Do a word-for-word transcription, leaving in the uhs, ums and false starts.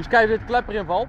Dus kijk of dit klep erin valt.